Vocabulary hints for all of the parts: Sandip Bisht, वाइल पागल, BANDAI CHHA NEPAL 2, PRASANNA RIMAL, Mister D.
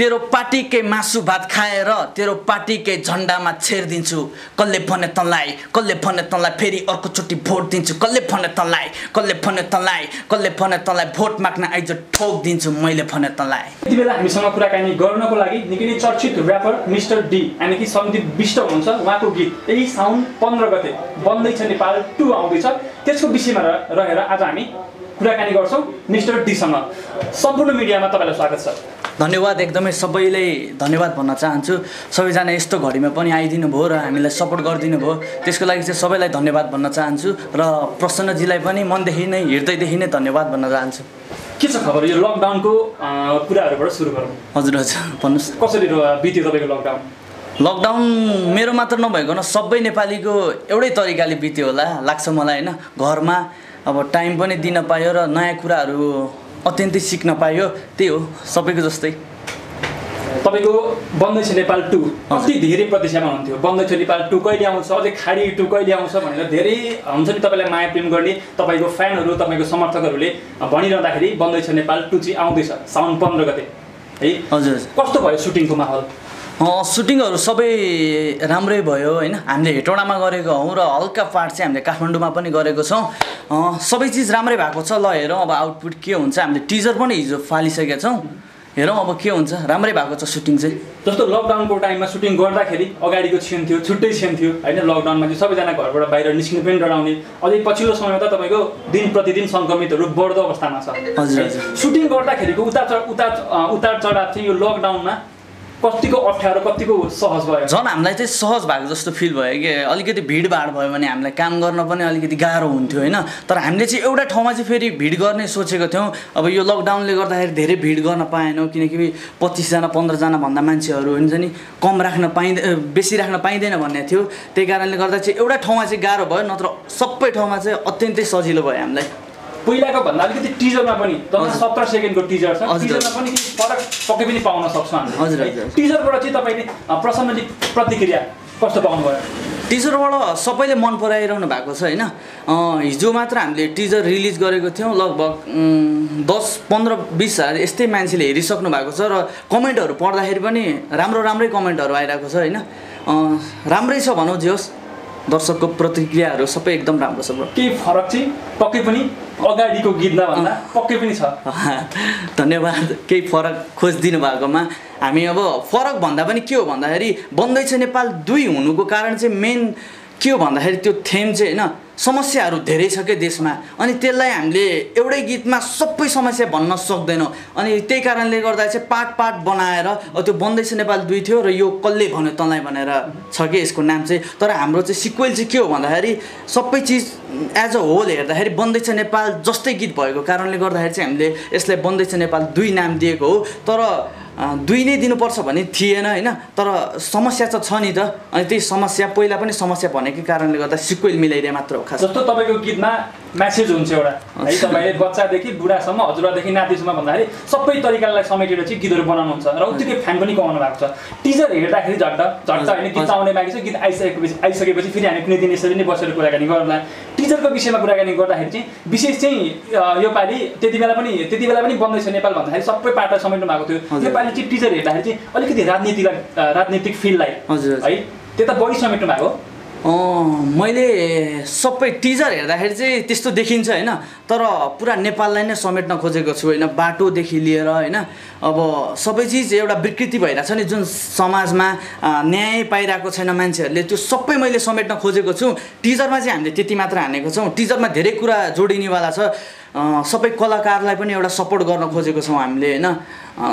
तेरो पार्टी के मासु भात खाएर तेरो पार्टी के झण्डामा छेड दिन्छु कसले भने तँलाई फेरि अर्को चोटी भोट दिन्छु कसले भने तँलाई भोट माग्न आइज ठोक दिन्छु मैले भने तँलाई। यति बेला हामीसँग कुराकानी गर्नको लागि निकै नै चर्चित र्‍यापर मिस्टर डी यानी कि सन्दीप बिष्ट हुनुहुन्छ। उहाँको गीत यही साउन 15 गते बन्दै छ नेपाल 2 आउँदै छ, त्यसको विषयमा रहेर आज हामी कुराकानी गर्छौं मिस्टर डी सँग। सम्पूर्ण मिडियामा तपाईलाई स्वागत छ, धन्यवाद। एकदमै सबैले धन्यवाद भन्न चाहन्छु, सबैजना यस्तो घडीमा पनि आइदिनु भयो र हामीलाई सपोर्ट गरिदिनु भयो, त्यसको लागि चाहिँ सबैलाई धन्यवाद भन्न चाहन्छु र प्रसन्नजीलाई पनि मनदेखि नै हृदयदेखि नै धन्यवाद भन्न चाहन्छु। के छ खबर यो लकडाउनको कुराहरुबाट सुरु गरौँ। हजुर हजुर भन्नुस्, कसरी बित्यो तपाईको लकडाउन? लकडाउन मेरो मात्र नभएको सबै नेपालीको एउटै तरिकाले बित्यो होला लाग्छ मलाई हैन। घरमा अब टाइम पनि दिन पायो र नयाँ कुराहरु अत्यन्तै सिक्न पायो, त्यही हो सबैको जस्तै। तपाईको बन्दै छ नेपाल 2 अति धेरै प्रतीक्षामा हुन्थ्यो, बन्दै छ नेपाल 2 कहिले आउँछ, अझै खाडी 2 कहिले आउँछ भनेर धेरै हुन्छ नि तपाईलाई माया प्रेम गर्ने तपाईको फ्यानहरु तपाईको समर्थकहरुले भनिरहँदाखेरि बन्दै छ नेपाल 2 चाहिँ आउँदैछ साउन 15 गते है। हजुर, कस्तो भयो सुटिङको माहौल? सुटिङहरु सबै राम्रै भयो हैन, हामीले हेटौडामा गरेको हौं र हल्का पार्ट चाहिँ हामीले काठमाडौँमा पनि गरेको छौं। सबै चीज राम्रै भएको छ, ल हेरौं अब आउटपुट के हुन्छ। हामीले टिजर पनि हिजो फालिसकेका छौं, हेरौं अब के हुन्छ, राम्रै भएको छ सुटिङ चाहिँ। जस्तो लकडाउनको टाइममा सुटिङ गर्दाखेरि अगाडिको क्षण थियो, छुट्टै क्षण थियो हैन, लकडाउनमा चाहिँ सबैजना घरबाट बाहिर निस्किनु पनि डराउने, अझै पछिल्लो समयमा त तपाईको दिन प्रतिदिन संक्रमितहरु बढ्दो अवस्थामा छ। हजुर, सुटिङ गर्दाखेरिको उतार चढाव चाहिँ यो लकडाउनमा कतिको अप्ठ्यारो कतिको सहज भयो? झन् हामीलाई चाहिँ सहज भएको जस्तो फिल भयो कि अलिकति भिडभाड भयो भने हामीलाई काम गर्न पनि अलिकति गाह्रो हुन्थ्यो हैन। तर हामीले चाहिँ एउटा ठाउँमा चाहिँ फेरि भिड गर्ने सोचेको थियौँ, अब यो लकडाउनले गर्दाखेरि धेरै भिड गर्न पाएनौँ किनकि 25 जना 15 जना भन्दा मान्छेहरू हुन्छ नि कम राख्न बेसी राख्न पाइँदैन भन्ने थियो, त्यही कारणले गर्दा चाहिँ एउटा ठाउँमा चाहिँ गाह्रो भयो, नत्र सबै ठाउँमा चाहिँ अत्यन्तै सजिलो भयो हामीलाई। पहिलाको भन्दा अलिकति टिजरमा पनि 17 सेकेन्डको टिजर छ, टिजरमा पनि फरक पक्कै पनि पाउन सक्छ हामी। हजुर, टिजरबाट चाहिँ तपाईले प्रसन्नले प्रतिक्रिया कस्तो पाउनु भयो? टिजरबाट सबैले मन पराइरहनु भएको छ हैन। हिजो मात्र हामीले टिजर रिलिज गरेको थियौँ, लगभग 10-15-20 हजार यस्तै मान्छेले हेरिसक्नु भएको छ र कमेन्टहरु पढ्दाखेरि पनि राम्रै कमेन्टहरु आइरहेको छ हैन। राम्रै छ भनौँ, जे होस् दर्शकको प्रतिक्रियाहरु सबै एकदम राम्रो छ। केही फरक चाहिँ पक्कै पनि अगाडिको गीतमा भन्दा पक्कै पनि छ। धन्यवाद, केही फरक खोजिदिनु भएकोमा। हामी अब फरक भन्दा पनि के हो भन्दाखेरि बन्दै छ नेपाल 2 हुनुको कारण चाहिँ मेन के हो भन्दाखेरि त्यो थीम चाहिँ हैन, समस्याहरू धेरै छ के देशमा, अनि त्यसलाई हामीले एउटै गीतमा सबै समस्या भन्न सक्दैनौँ, अनि त्यही कारणले गर्दा चाहिँ पार्ट बनाएर त्यो बन्दै छ नेपाल 2 थियो र यो कसले भन्यो तँलाई भनेर छ के यसको नाम चाहिँ। तर हाम्रो चाहिँ सिक्वेल चाहिँ के हो भन्दाखेरि सबै चीज एज अ होल हेर्दाखेरि बन्दै छ नेपाल जस्तै गीत भएको कारणले गर्दाखेरि चाहिँ हामीले यसलाई बन्दै छ नेपाल 2 नाम दिएको हो। तर 2 नै दिनुपर्छ भन्ने थिएन हैन, तर समस्या त छ नि त, अनि त्यही समस्या पहिला पनि समस्या भनेकै कारणले गर्दा सिक्वेल मिलाइदिए मात्र हो। खास जस्तो तपाईको गीतमा मेसेज हुन्छ एउटा है, तपाईले बच्चादेखि बुढासम्म हजुरदेखि नातिसम्म भन्दाखेरि सबै तरिकालाई समेटेर चाहिँ गीतहरु बनाउनुहुन्छ र उत्तिकै फ्यान पनि कमाउनु भएको छ। टिजर हेर्दाखेरि झट्ट हैन गीत आउने बाकी छ, गीत आइसकेपछि फेरि हामी कुनै दिन यसरी नै बसेर कुराकानी गर्ला। टिजरको विषयमा कुराकानी गर्दाखेरि चाहिँ विशेष चाहिँ यो पाली त्यति बेला पनि बन्दै छ नेपाल भन्दाखेरि सबै पाटा समेट्नु भएको थियो, यो पाली चाहिँ टिजर हेर्दाखेरि चाहिँ अलिकति राजनीतिक फिल्डलाई है त्यता बढी समेट्नु भएको। मैले सबै टिजर हेर्दाखेरि चाहिँ त्यस्तो देखिन्छ हैन, तर पुरा नेपाललाई नै समेट्न खोजेको छु हैन, बाटोदेखि लिएर हैन। अब सबै चीज एउटा विकृति भइरहेछ नि, जुन समाजमा न्याय पाइरहेको छैन मान्छेहरूले, त्यो सबै मैले समेट्न खोजेको छु। टिजरमा चाहिँ हामीले त्यति मात्र हानेको छौँ, टिजरमा धेरै कुरा जोडिनेवाला छ। सबै कलाकारलाई पनि एउटा सपोर्ट गर्न खोजेको छौँ हामीले हैन,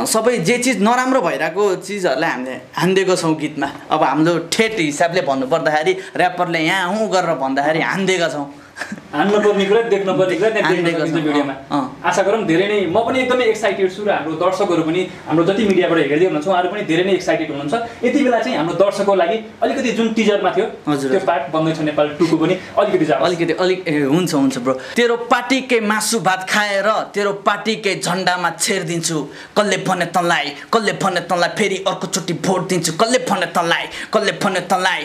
सबै जे चीज नराम्रो भइरहेको चीजहरुलाई हामीले हान्देको छौँ गीतमा। अब हाम्रो ठेट हिसाबले भन्नुपर्दाखेरि र्‍यापरले यहाँ हुँ गरेर भन्दाखेरि हान्देका छौँ, हान्नुपर्ने कुरा देख्नुपर्ने कुरा देख्दैछ यो भिडियोमा। आशा गरौँ धेरै नै म पनि एकदमै एक्साइटेड छु र हाम्रो दर्शकहरु पनि, हाम्रो जति मिडियाबाट हेर्दै हुनुहुन्छ उहाँहरु पनि धेरै नै एक्साइटेड हुनुहुन्छ। यति बेला चाहिँ हाम्रो दर्शकको लागि अलिकति जुन टिजरमा थियो त्यो पार्ट बन्दै छ नेपाल 2 को पनि अलिकति हुन्छ ब्रो। तेरो पार्टीकै मासु भात खाएर तेरो पार्टीकै झण्डामा छेड दिन्छु कसले भने तँलाई फेरि अर्को चोटी भोट दिन्छु कसले भने तँलाई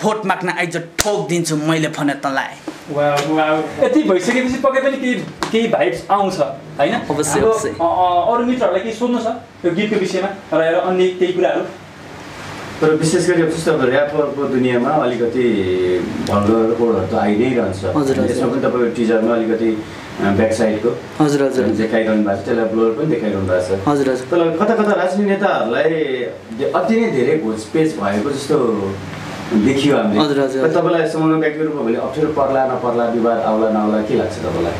भोट माग्न आइज ठोक दिन्छु मैले भने तँलाई। ये भैस पक्की कहीं भाइब्स आँच है अरु मित्रहरुलाई केही सोध्नु छ यो गीतको विषयमा र अन्य केही कुराहरु। तर विशेष गरी जस्तो अब ऱ्यापरको दुनियामा अलिकति भङ्गरकोडहरु त आइ नै रहन्छ। यसमा पनि तपाईको टिजरमा अलिकति ब्याक साइडको देखाइरहनु भएको छ, त्यसलाई ब्लर पनि देखाइरहनु भएको छ। तर कता कता राजनीतिक नेताहरुलाई अति नै धेरै घोचपेच भएको जस्तो देखियो हामीले। तपाईलाई सम्बन्ध व्यक्तिगत रूपमा भने अप्ठ्यारो पर्ला नपर्ला, विवाद आउला नआउला के लाग्छ तपाईलाई?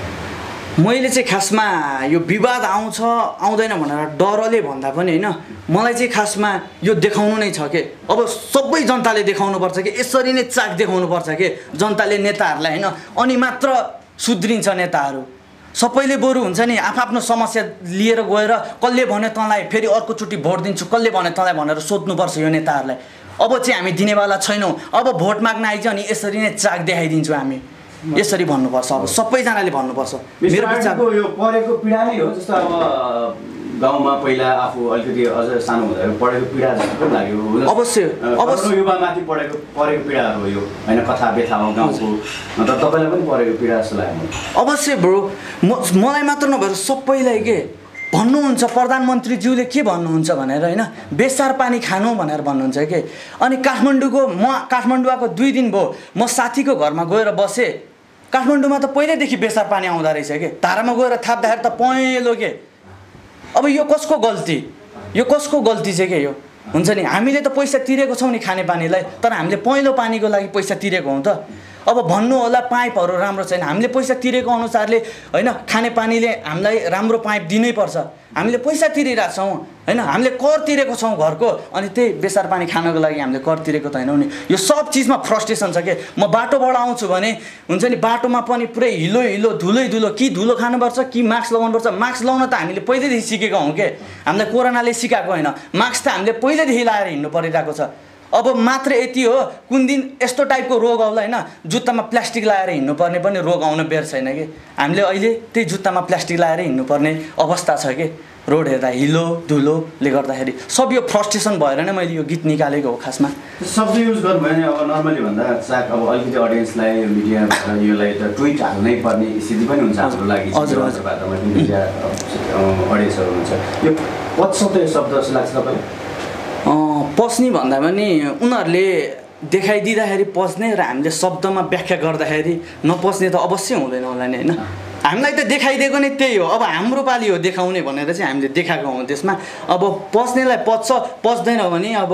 मैले चाहिँ खासमा यो विवाद आउँछ आउँदैन भनेर डरले भन्दा पनि हैन, मलाई चाहिँ खासमा यो देखाउनु नै छ के अब सबै जनताले देखाउनु पर्छ के, यसरी नै चाक देखाउनु पर्छ के जनताले नेताहरूलाई हैन। अनि मात्र सुध्रिन्छ नेताहरू। सबैले बरु हुन्छ नि आफ्नो समस्या लिएर गएर कसले भने तँलाई फेरि अर्कोचोटि भोट दिन्छु, कसले भने तँलाई भनेर सोध्नुपर्छ यो नेताहरूलाई। अब चाहिँ हामी दिनेवाला छैनौँ, अब भोट माग्न आइज अनि यसरी नै चाक देखाइदिन्छौँ हामी, यसरी भन्नुपर्छ। अब सबैजनाले भन्नुपर्छ मेरो विचारको यो पढेको पीडा नै हो। जस्तो अब गाउँमा पहिला आफू अलिकति अझ सानो हुँदा पढेको पीडा जस्तो पनि लाग्यो, अवश्य अवश्य युवामाथि पढेको पढेको पीडा हो यो हैन, कथा व्यथा हो गाउँको। तर तपाईलाई पनि पढेको पीडा जस्तो लाग्यो? अवश्य ब्रो, मलाई मात्र नभएर सबैलाई के भन्नुहुन्छ प्रधानमन्त्रीज्यूले के भन्नुहुन्छ भनेर हैन, बेसार पानी खानु भनेर भन्नुहुन्छ के। अनि काठमाडौँको म काठमाडौँ आएको 2 दिन भयो, म साथीको घरमा गएर बसेँ। काठमाडौँमा त पहिल्यैदेखि बेसार पानी आउँदा रहेछ के, धारामा गएर थाप्दाखेरि त पहेँलो के। अब यो कसको गल्ती, यो कसको गल्ती चाहिँ के? यो हुन्छ नि हामीले त पैसा तिरेको छौँ नि खानेपानीलाई, तर हामीले पहेँलो पानीको लागि पैसा तिरेको हौँ त। अब भन्नु होला पाइपहरू राम्रो छैन, हामीले पैसा तिरेको अनुसारले हैन खानेपानीले हामीलाई राम्रो पाइप दिनैपर्छ। हामीले पैसा तिरिरहेको छौँ हैन, हामीले कर तिरेको छौँ घरको, अनि त्यही बेसार पानी खानको लागि हामीले कर तिरेको त हैनौँ नि। यो सब चिजमा फ्रस्ट्रेसन छ के। म बाटोबाट आउँछु भने हुन्छ नि बाटोमा पनि पुरै हिलो हिलो धुलै धुलो, कि धुलो खानुपर्छ कि मास्क लगाउनुपर्छ। मास्क लगाउन त हामीले पहिल्यैदेखि सिकेको हौँ के, हामीलाई कोरोनाले सिकाएको होइन। मास्क त हामीले पहिल्यैदेखि लाएर हिँड्नु परिरहेको छ। अब मात्र यति हो कुन दिन यस्तो टाइपको रोग आउला हैन, जुत्तामा प्लास्टिक लाएर हिँड्नुपर्ने पनि रोग आउन बेर छैन कि। हामीले अहिले त्यही जुत्तामा प्लास्टिक लाएर हिँड्नुपर्ने अवस्था छ कि, रोड हेर्दा हिलो धुलोले गर्दाखेरि। सब यो फ्रस्ट्रेसन भएर नै मैले यो गीत निकालेको हो खासमा। शब्द युज गर्नु भने अब नर्मली भन्दा चाक अब अलिकति अडियन्सलाई मिडिया योलाई त ट्विट हाल्नै पर्ने स्थिति पनि हुन्छ हाम्रो लागि। हजुर हजुर, मिडिया अडियन्सहरू हुन्छ यो पच्छ यो शब्द जस्तो लाग्छ तपाईँलाई? पस्ने भन्दा पनि उनीहरूले देखाइदिँदाखेरि पस्ने र हामीले शब्दमा व्याख्या गर्दाखेरि नपस्ने त अवश्य हुँदैन होला नि हैन। हामीलाई त देखाइदिएको नै त्यही हो, अब हाम्रो पालि हो देखाउने भनेर चाहिँ हामीले देखाएको हौँ त्यसमा। अब पस्नेलाई पस्छ, पस्दैन भने अब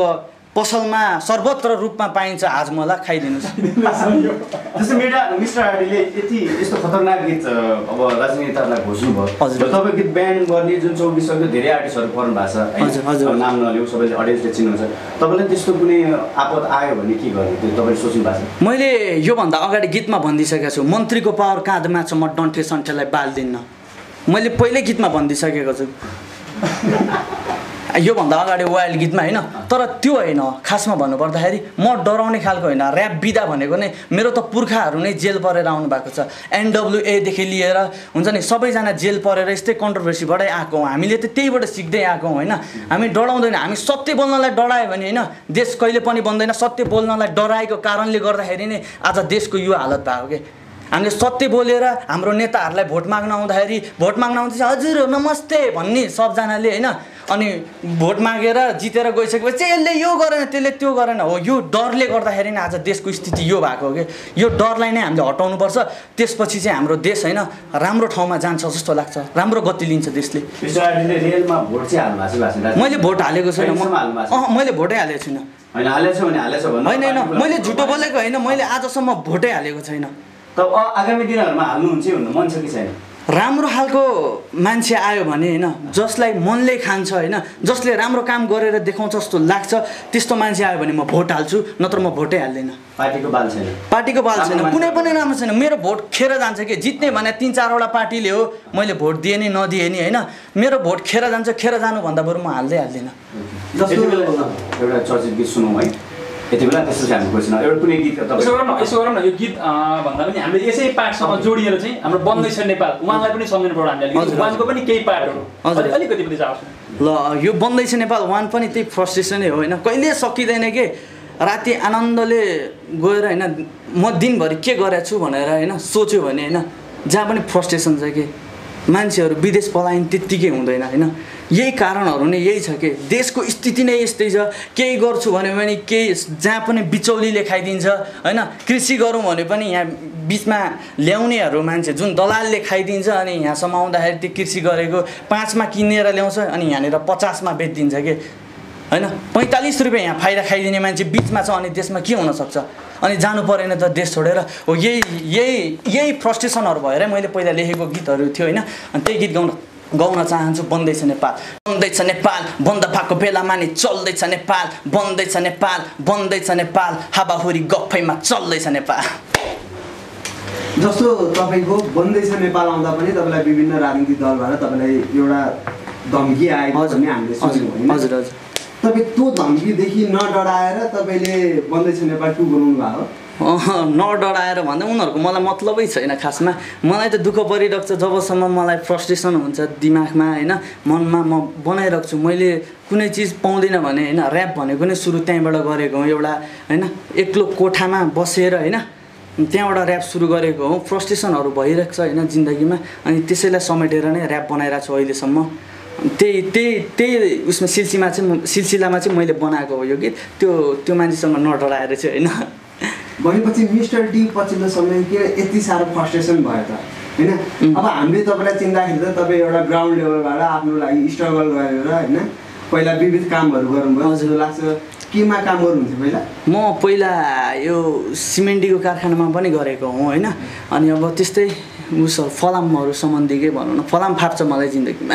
पसलमा सर्वत्र रूपमा पाइन्छ, आज मलाई खाइदिनुहोस्। जस्तो मिडिया मिस्टर डीले यति यस्तो खतरनाक गीत अब राजनीतिक नेताहरूलाई घोषणा भयो, तपाईँ गीत ब्यान गर्ने जुन 24 धेरै आर्टिस्टहरू पर्नु भएको छ, नाम नलिउँ सबैले अडियन्सले चिन्नुहुन्छ, तपाईँले त्यस्तो कुनै आपद आयो भने के गर्ने त्यो तपाईले सोच्नु भएको छ? मैले योभन्दा अगाडि गीतमा भनिदिइसकेको छु, मन्त्रीको पावर काँधमा छ, म डन्ठे सन्ठेलाई बाल्दिन्न। मैले पहिल्यै गीतमा भनिदिइसकेको छु योभन्दा अगाडि वाइल्ड गीतमा हैन। तर त्यो हैन, खासमा भन्नुपर्दाखेरि म डराउने खालको हैन। ऱ्याप विधा भनेको नै मेरो त पुर्खाहरू नै जेल परेर आउनु भएको छ, NWAदेखि लिएर हुन्छ नि सबैजना जेल परेर यस्तै कन्ट्रोभर्सीबाटै आएको हौँ। हामीले त त्यहीबाट सिक्दै आएको हौँ हैन। हामी डराउँदैन, हामी सत्य बोल्नलाई डरायो भने हैन देश कहिले पनि बन्दैन। सत्य बोल्नलाई डराएको कारणले गर्दाखेरि नै आज देशको यो हालत भयो के। हामीले सत्य बोलेर हाम्रो नेताहरूलाई भोट माग्न आउँदैछ हजुर नमस्ते भन्ने सबजनाले हैन, अनि भोट मागेर जितेर गइसकेपछि यसले यो गरेन त्यसले त्यो गरेन हो, यो डरले गर्दाखेरि नै आज देशको स्थिति यो भएको हो कि। यो डरलाई नै हामीले हटाउनुपर्छ, त्यसपछि चाहिँ हाम्रो देश हैन राम्रो ठाउँमा जान्छ जस्तो लाग्छ, राम्रो गति लिन्छ देशले। मैले भोट हालेको छैन, मैले भोटै हालेको छुइनँ। होइन, मैले झुटो बोलेको होइन, मैले आजसम्म भोटै हालेको छैन। आगामी दिनहरूमा हाल्नुहुन्छ मन छ कि छैन? राम्रो खालको मान्छे आयो भने हैन, जसलाई मनले खान्छ हैन, जसले राम्रो काम गरेर देखाउँछ जस्तो लाग्छ, त्यस्तो मान्छे आयो भने म भोट हाल्छु, नत्र म भोटै हाल्दिनँ। पार्टीको बाल छैन, कुनै पनि राम्रो छैन, मेरो भोट खेर जान्छ कि। जित्ने भने 3-4वटा पार्टीले हो, मैले भोट दिएँ नि नदिएँ नि हैन, मेरो भोट खेर जान्छ। खेर जानुभन्दा बरु म हाल्दै हाल्दिनँ। एउटा चर्चित गीत सुनौँ है यति बेला, त्यसपछि हामी क्वेसन एउटा कुनै गीत यसो गरौँ न। यो गीत भन्दा पनि हामीले यसै पार्टसँग जोडिएर चाहिँ हाम्रो बन्दै छ नेपाल उहाँलाई पनि सम्झिनु पर्यो हामीले। उहाँको पनि केही पार्टहरू अलिकति पनि जाओस् ल। यो बन्दै छ नेपाल 1 पनि त्यही फ्रस्ट्रेसनै हो होइन, कहिले सकिँदैन के। राति आनन्दले गएर हैन म दिनभरि के गरेको छु भनेर हैन सोच्यो भने हैन जहाँ पनि फ्रस्ट्रेसन छ के मान्छेहरु विदेश पलायन त्यतिकै हुँदैन हैन। यही कारणहरु नै यही छ के देशको स्थिति नै यस्तै छ। केही गर्छु भन्यो भने केही जहाँ पनि बिचौलीले खाइदिन्छ हैन। कृषि गरौँ भने पनि यहाँ बीचमा ल्याउनेहरु मान्छे जुन दलालले खाइदिन्छ अनि यहाँसम्म आउँदाखेरि त्यो कृषि गरेको ५ मा किनेर ल्याउँछ अनि यहाँनेर ५० मा बेच्दिन्छ के हैन। ४५ रुपैयाँ यहाँ फाइदा खाइदिने मान्छे बीचमा छ अनि त्यसमा के हुन सक्छ? अनि जानु परेन त देश छोडेर हो। यही फ्रस्ट्रेसनहरु भएर मैले पहिला लेखेको गीतहरु थियो हैन। अनि त्यही गीत गाउन चाहन्छु। बन्दैछ नेपाल बन्दैछ नेपाल बन्द भएको बेलामा नि चल्दैछ नेपाल बन्दैछ नेपाल बन्दैछ नेपाल हावाहुरी गफैमा चल्दैछ नेपाल। जस्तो तपाईको बन्दैछ नेपाल आउँदा पनि तपाईलाई विभिन्न राजनीतिक दलबाट तपाईलाई एउटा धम्की आएको भन्ने हामीले सोचेको हैन। हजुर हजुर। तब त्यो धम्कीदेखि नडराएर तपाईले बन्दैछ नेपाल 2 बनाउनु भयो? नडराएर भन्दा उनीहरुको मलाई मतलबै छैन खासमा। मलाई त दुःख परिरहेछ जबसम्म मलाई फ्रस्ट्रेसन हुन्छ दिमागमा हैन मनमा म बनाइराख्छु। मैले कुनै चीज पाउँदिन भने हैन र्‍याप भनेको नै सुरु त्यहीबाट गरेको हो। एउटा हैन एक्लो कोठामा बसेर हैन त्यहाँबाट र्‍याप सुरु गरेको हो। फ्रस्ट्रेसनहरु भइरहेछ हैन जिन्दगीमा अनि त्यसैलाई समेटेर नै र्‍याप बनाइराछु अहिलेसम्म। त्यही उसमा सिलसिलामा चाहिँ मैले बनाएको हो यो गीत। त्यो मान्छेसँग नडराएर चाहिँ हैन। भनेपछि मिस्टर डी पछिल्लो समय के यति साह्रो फ्रस्ट्रेसन भयो त हैन। अब हामीले तपाईलाई चिन्दाखेरि त तपाई एउटा ग्राउन्ड लेभलबाट आफ्नो लागि स्ट्रगल गरेर हैन पहिला विविध कामहरु गर्नुभयो। हजुर लाग्छ केमा काम गर्नुहुन्छ पहिला? म पहिला यो सिमेन्टीको कारखानामा पनि गरेको हुँ हैन। अनि अब त्यस्तै उस फलामहरु सम्बन्धीकै भनौँ न फलाम फाप्छ मलाई जिन्दगीमा।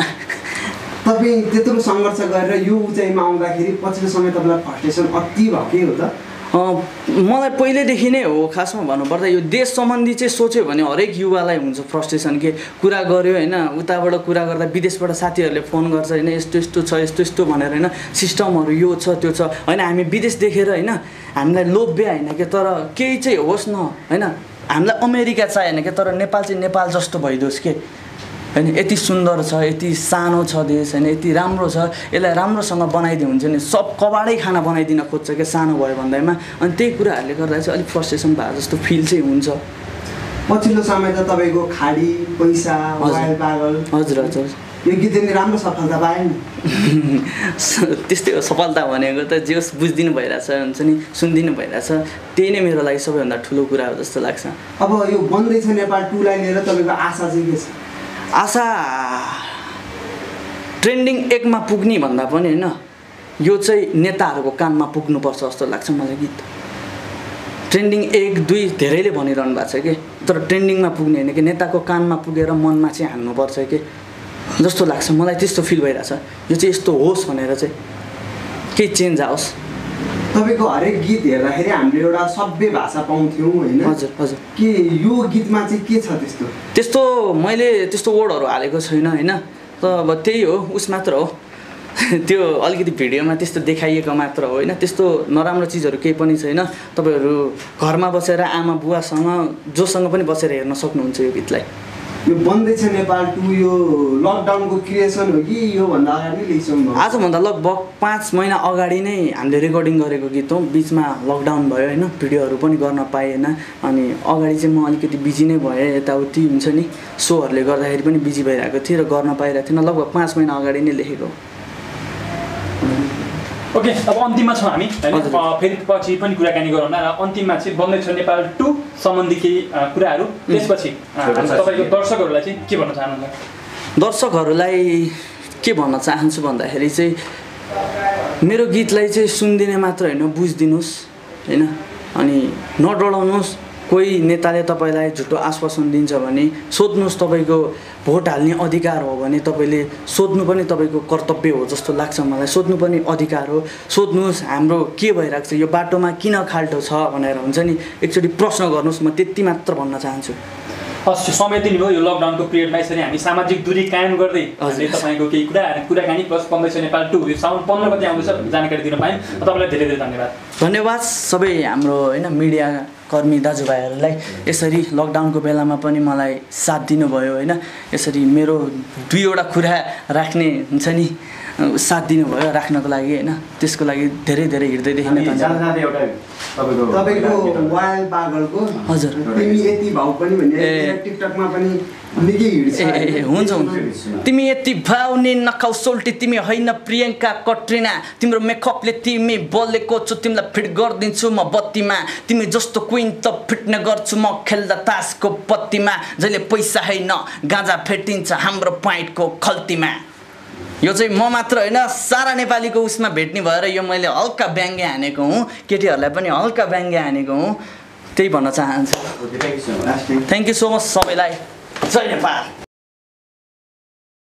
तपाई त्यत्रो संघर्ष गरेर यो उचाइमा आउँदाखेरि पछिल्लो समय तपाईलाई फ्रस्ट्रेसन अति भएकै हो त? मलाई पहिलेदेखि नै हो खासमा भन्नुपर्दा। यो देश सम्बन्धी चाहिँ सोच्यो भने हरेक युवालाई हुन्छ फ्रस्ट्रेसन के। कुरा गर्यो हैन उताबाट कुरा गर्दा विदेशबाट साथीहरुले फोन गर्छ हैन यस्तो यस्तो छ यस्तो यस्तो भनेर हैन सिस्टमहरु यो छ त्यो छ हैन। हामी विदेश देखेर हैन हामीलाई लोभ्य हैन के तर केही चाहिँ होस् न हैन। हामीलाई अमेरिका चाहिएन के तर नेपाल चाहिँ नेपाल जस्तो भइदियोस् के हैन। यति सुन्दर छ यति सानो छ देश हैन यति राम्रो छ यसलाई राम्रोसँग बनाइदियो हुन्छ नि। सब कबाडै खाना बनाइदिन खोज्छ के सानो भयो भन्दैमा। अनि त्यही कुराहरूले गर्दा चाहिँ अलिक फ्रस्ट्रेसन भए जस्तो फिल चाहिँ हुन्छ। पछिल्लो समय त तपाईको खाडी पैसा वाइल पागल। हजुर हजुर। यो गीतले नि राम्रो सफलता पाए नि? त्यस्तै हो। सफलता भनेको त जे होस् बुझदिनु भइरहेछ हुन्छ नि सुनिदिनु भइरहेछ त्यही नै मेरो लागि सबैभन्दा ठुलो कुरा हो जस्तो लाग्छ। अब यो बन्दैछ नेपाल 2 लाई लिएर तपाईको आशा चाहिँ के छ? आशा ट्रेन्डिङ 1 मा पुग्ने भन्दा पनि हैन यो चाहिँ नेताहरुको कानमा पुग्नुपर्छ जस्तो लाग्छ मलाई। गीत ट्रेन्डिङ 1-2 धेरैले भनिरहनु भएको छ के तर ट्रेन्डिङमा पुग्ने हैन के। नेताको कानमा पुगेर मनमा चाहिँ हान्नुपर्छ के जस्तो लाग्छ मलाई। त्यस्तो फिल भइरहेछ यो चाहिँ यस्तो होस् भनेर चाहिँ केही चेन्ज आओस्। तपाईको हरेक गीत हेर्दाखेरि हामीले एउटा सभ्य भाषा पाउँथ्यौं हैन। हजुर हजुर। के यो गीतमा चाहिँ के छ त्यस्तो? त्यस्तो मैले त्यस्तो वर्डहरु हालेको छैन हैन। त अब त्यही हो उस मात्र हो त्यो अलिकति भिडियोमा त्यस्तो देखाइएको मात्र हो हैन। त्यस्तो नराम्रो चीजहरु केही पनि छैन। तपाईहरु घरमा बसेर आमा बुवासँग जोसँग पनि बसेर हेर्न सक्नुहुन्छ यो गीतलाई। यो बन्दैछ नेपाल 2 यो लकडाउनको क्रिएसन हो कि यो भन्दा अगाडि लेख्छौँ? आजभन्दा लगभग 5 महिना अगाडि नै हामीले रेकर्डिङ गरेको गीत हो। बीचमा लकडाउन भयो हैन भिडियोहरु पनि गर्न पाएन अनि अगाडि चाहिँ म अलिकति बिजी नै भए यताउति हुन्छ नि शोहरुले गर्दाखेरि पनि बिजी भइरहेको थिए र गर्न पाइरहेको थिएन। लगभग 5 महिना अगाडि नै लेखेको। ओके अब अन्तिममा छौं हामी हैन। फेरि पछि पनि कुराकानी गरौँ न। अन्तिममा चाहिँ बन्दैछ नेपाल 2 सम्बन्धी केही कुराहरु त्यसपछि तपाईको दर्शकहरुलाई चाहिँ के भन्न चाहनुहुन्छ? दर्शकहरुलाई के भन्न चाहन्छु भन्दाखेरि चाहिँ मेरो गीतलाई चाहिँ सुन्दिने मात्र हैन बुझदिनुस् हैन। अनि नडराउनुस्। कोही नेताले तपाईलाई झुटो आश्वासन दिन्छ भने सोध्नुस्। तपाईको भोट हाल्ने अधिकार हो भने तपाईले सोध्नु पनि तपाईको कर्तव्य हो जस्तो लाग्छ मलाई। सोध्नु पनि अधिकार हो। सोध्नुस् हाम्रो के भइराख्छ यो बाटोमा किन खाल्टो छ भनेर हुन्छ नि एकचोटी प्रश्न गर्नुस्। म त्यति मात्र भन्न चाहन्छु। फर्स्ट समय दिनु हो यो लकडाउनको पिरियडमा यसरी हामी सामाजिक दूरी कायम गर्दै अहिले तपाईको केही कुराकानी प्लस बन्दैछ नेपाल 2 यो साउन 15 गते आउँछ जानकारी दिन पाएँ। तपाईलाई धेरै धेरै धन्यवाद। धन्यवाद सबै हाम्रो हैन मिडिया कर्मी दाजुभाइहरुलाई यसरी लकडाउनको बेलामा पनि मलाई साथ दिनुभयो हैन। यसरी मेरो दुईवटा कुरा राख्ने हुन्छ नि साथ दिनुभयो राख्नको लागि हैन त्यसको लागि धेरै धेरै हृदयदेखि नै धन्यवाद। एउटा तपाईको वाइल पागलको हजुर तिमी यति भाउ पनि भन्ने टिकटकमा पनि निकै हिड्छ ए हुन्छ तिमी यति भाउ नि नकाउ सोल्टी तिमी हैन प्रियंका कट्रिना तिम्रो मेकअपले तिमी बोलेको छु तिमीलाई फिट गर्दिन्छु म बत्तीमा तिमी जस्तो क्वीन त फिट नगर्छु म खेल्दा तासको पत्तीमा जहिले पैसा हैन गाजा फेटिन्छ हाम्रो प्वाइन्टको खल्तीमा। यो चाहिँ म मात्र हैन सारा नेपालीको उसमा भेट्ने भएर यो मैले हल्का व्यङ्ग्य हानेको हुँ केटीहरुलाई पनि हल्का व्यङ्ग्य हानेको हुँ त्यही भन्न चाहन्छु। थ्यांक यू सो मच सबैलाई। जय नेपाल।